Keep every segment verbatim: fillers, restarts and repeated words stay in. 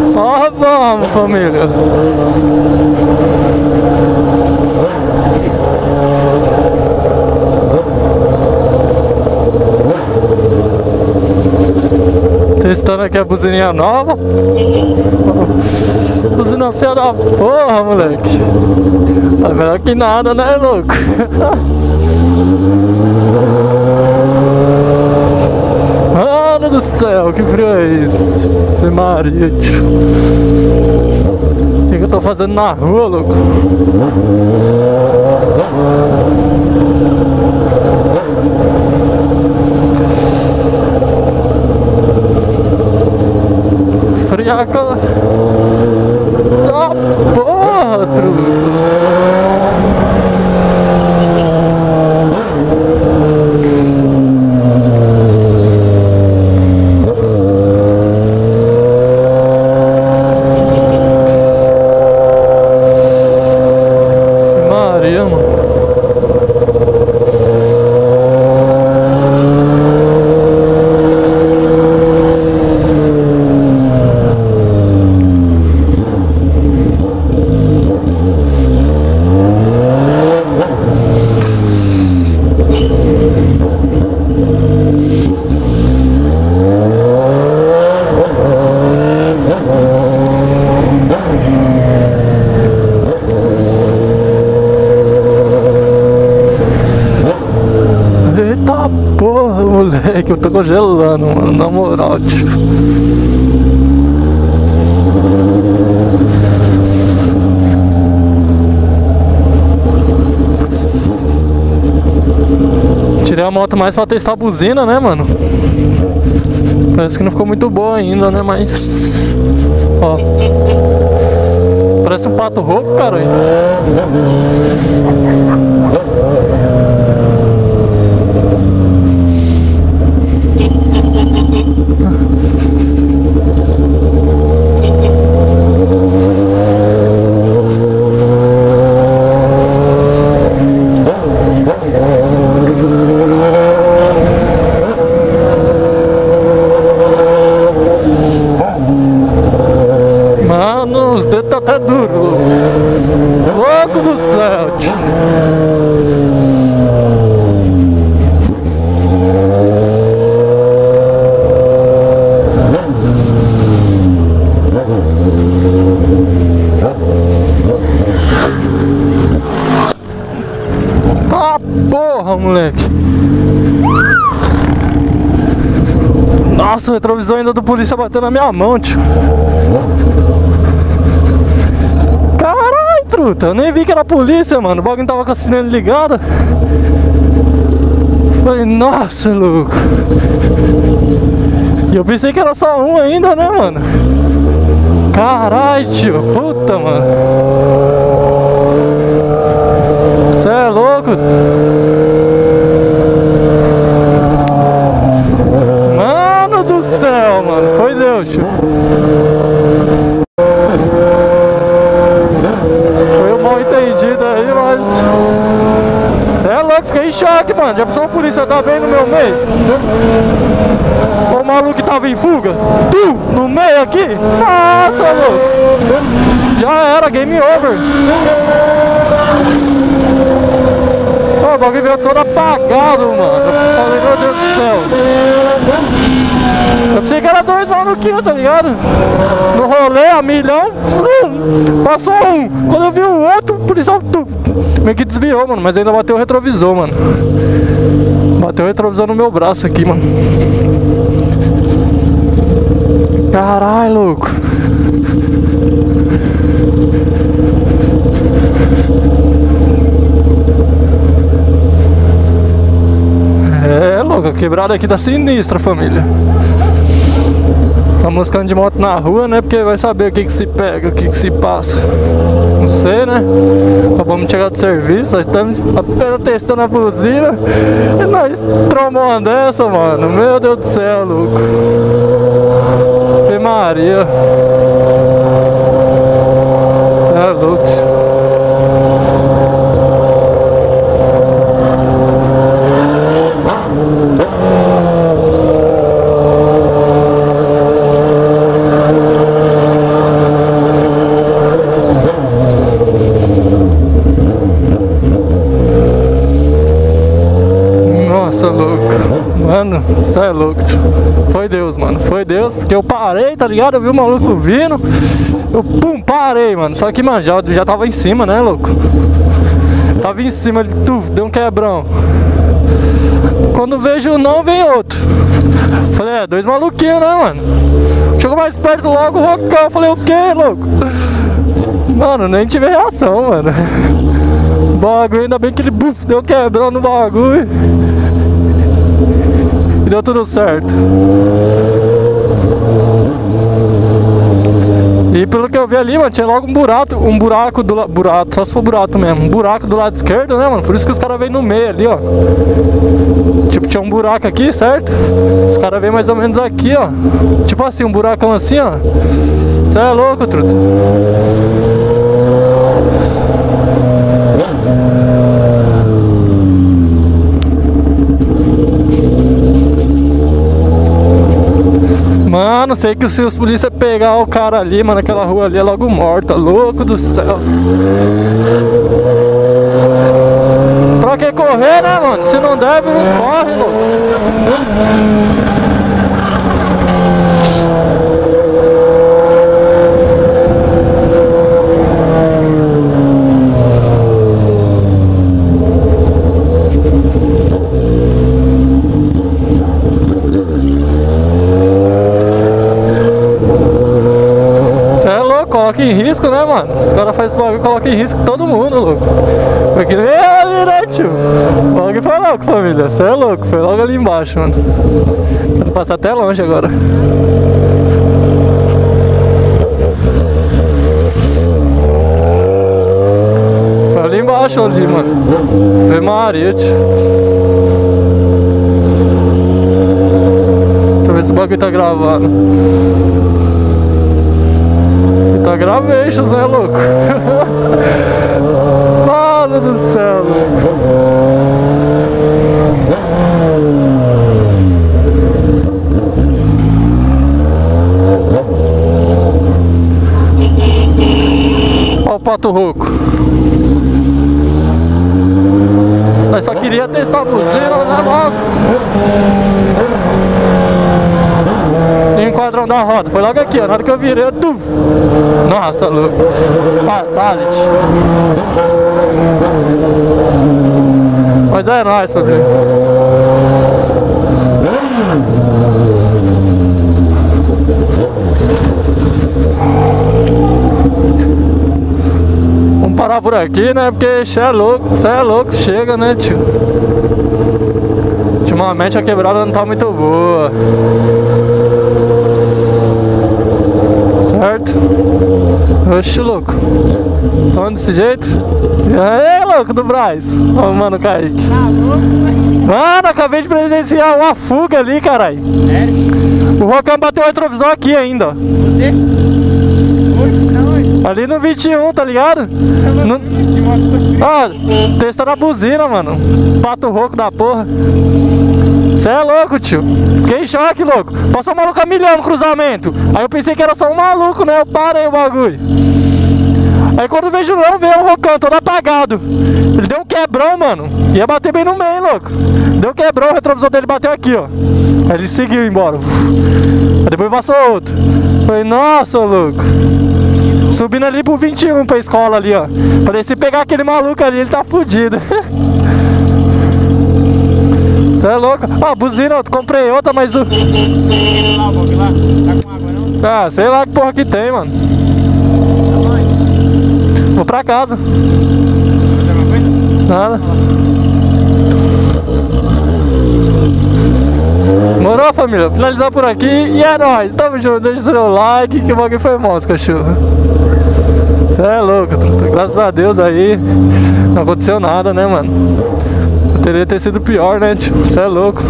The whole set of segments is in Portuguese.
Só vamos, família. Testando aqui a buzininha nova. Buzina feia da porra, moleque. Tá melhor que nada, né, louco? Mano do céu, que frio é isso? Fê Maria, tio. O que, que eu tô fazendo na rua, louco? Friaca da porra, truco. Maria, mano. Porra, moleque, eu tô congelando, mano, na moral, tio. Tirei a moto mais pra testar a buzina, né, mano? Parece que não ficou muito boa ainda, né, mas... Ó. Parece um pato rouco, cara. Mano, os dedos tá até duro, louco do céu, tio. Tá porra, moleque. Nossa, o retrovisor ainda do polícia bateu na minha mão, tio. Caralho, truta, eu nem vi que era polícia, mano. O bagulho tava com a sirene ligada. Falei, nossa, louco. E eu pensei que era só um ainda, né, mano? Caralho, tio, puta, mano. Você é louco. Mano do céu, mano. Foi Deus, tio. Foi um mal entendido aí, mas... Você é louco, fiquei em choque, mano. Já pensou a polícia tá bem no meu meio? O maluco que tava em fuga, tu, no meio aqui. Nossa, louco. Já era, game over. Oh, o bagulho veio todo apagado, mano. Eu falei, meu Deus do céu. Eu pensei que era dois maluquinhos, tá ligado? No rolê, a milhão, um, passou um. Quando eu vi o outro, o policial meio que desviou, mano. Mas ainda bateu o retrovisor, mano. Bateu o retrovisor no meu braço aqui, mano. Caralho, louco. É, louco, a quebrada aqui tá sinistra, família. Tá moscando de moto na rua, né? Porque vai saber o que que se pega, o que que se passa. Não sei, né? Acabamos de chegar do serviço, estamos apenas testando a buzina e nós trombamos uma dessa, mano. Meu Deus do céu, louco. Fê Maria. Cê é louco. Nossa, louco. Mano, isso é louco. Foi Deus, mano. Foi Deus, porque eu parei, tá ligado? Eu vi o maluco vindo. Eu, pum, parei, mano. Só que, mano, já, já tava em cima, né, louco? Tava em cima, ele tuf, deu um quebrão. Quando vejo não, vem outro. Falei, é, dois maluquinhos, né, mano? Chegou mais perto logo, o Rocão. Falei, o que, louco? Mano, nem tive reação, mano. O bagulho, ainda bem que ele buf, deu quebrão no bagulho. E deu tudo certo. E pelo que eu vi ali, mano, tinha logo um buraco, um buraco do lado, buraco, só se for buraco mesmo, um buraco do lado esquerdo, né, mano? Por isso que os caras vêm no meio ali, ó. Tipo, tinha um buraco aqui, certo? Os caras vêm mais ou menos aqui, ó. Tipo assim, um buracão assim, ó. Isso é louco, truta. Mano, sei que se os polícia pegar o cara ali, mano, aquela rua ali é logo morta, louco do céu. Pra que correr, né, mano? Se não deve, não corre, louco. Coloca em risco, né, mano? Os caras fazem esse bagulho, coloca em risco todo mundo, louco. Foi que nem ali, né, tio? Logo foi louco, família. Você é louco, foi logo ali embaixo, mano. Quero passar até longe agora. Foi ali embaixo, ali, mano. Foi Maria, tio. Deixa eu ver se o bagulho tá gravando. Graveixos, né, louco? Mano do céu, louco. Olha o pato rouco. Nós só queria testar a buzina, né? Nossa! Tem um quadrão da roda, foi logo aqui, ó. Na hora que eu virei, eu tuf. Nossa, louco. Fatality. Mas é nóis, família. Vamos parar por aqui, né? Porque cê é louco, cê é louco, chega, né, tio? Ultimamente a quebrada não tá muito boa. Certo? Oxe, louco. Então desse jeito. E aí, louco do Braz. Ó, oh, mano, Kaique. Mano, acabei de presenciar uma fuga ali, caralho. Sério? O Rocão bateu o retrovisor aqui ainda. Você? Ali no vinte e um, tá ligado? No... Ah, testando a buzina, mano. Pato rouco da porra. Você é louco, tio. Fiquei em choque, louco. Passou um maluco a milhão no cruzamento. Aí eu pensei que era só um maluco, né? Eu parei o bagulho. Aí quando vejo não, veio um Rocão todo apagado. Ele deu um quebrão, mano. Ia bater bem no meio, louco. Deu um quebrão, o retrovisor dele bateu aqui, ó. Aí ele seguiu embora. Aí depois passou outro. Falei, nossa, louco. Subindo ali pro vinte e um, pra escola ali, ó. Falei, se pegar aquele maluco ali, ele tá fudido. Você é louco? Ó, oh, buzina, eu comprei outra, mas o... Lá, o lá. Tá com água, não? Ah, sei lá que porra que tem, mano. Tá. Vou pra casa. Fazer alguma coisa? Nada. Morou, família? Finalizar por aqui e é nóis. Tamo junto, deixa o seu like, que o bagulho foi monstro, cachorro. Você é louco, graças a Deus aí não aconteceu nada, né, mano? Poderia ter sido pior, né, tio? Você é louco.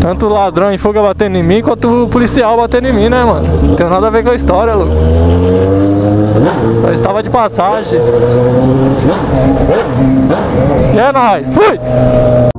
Tanto o ladrão em fuga batendo em mim, quanto o policial batendo em mim, né, mano? Não tem nada a ver com a história, louco. Só, só estava de passagem. E é nóis. Fui!